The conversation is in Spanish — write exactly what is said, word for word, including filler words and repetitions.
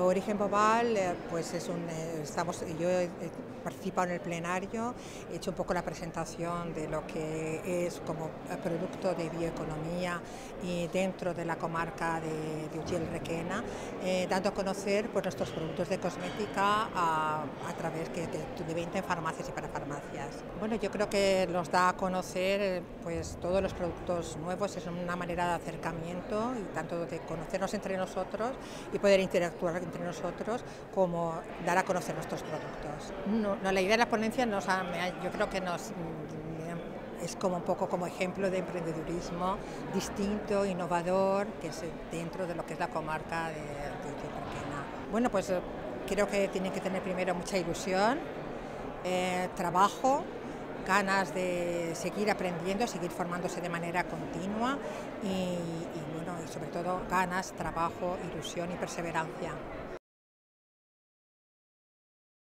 Origen Bobal, pues es un, estamos, yo he participado en el plenario, he hecho un poco la presentación de lo que es como producto de bioeconomía y dentro de la comarca de, de Utiel Requena, eh, dando a conocer pues, nuestros productos de cosmética a, a través que, de, de venta en farmacias y para farmacias. Bueno, yo creo que nos da a conocer pues, todos los productos nuevos, es una manera de acercamiento y tanto de conocernos entre nosotros y poder interactuar entre nosotros como dar a conocer nuestros productos. No, no, la idea de la ponencia nos ha, yo creo que nos es como un poco como ejemplo de emprendedurismo distinto, innovador, que es dentro de lo que es la comarca de Utiel Requena. Bueno, pues creo que tienen que tener primero mucha ilusión, eh, trabajo, ganas de seguir aprendiendo, seguir formándose de manera continua y, y bueno, y sobre todo ganas, trabajo, ilusión y perseverancia.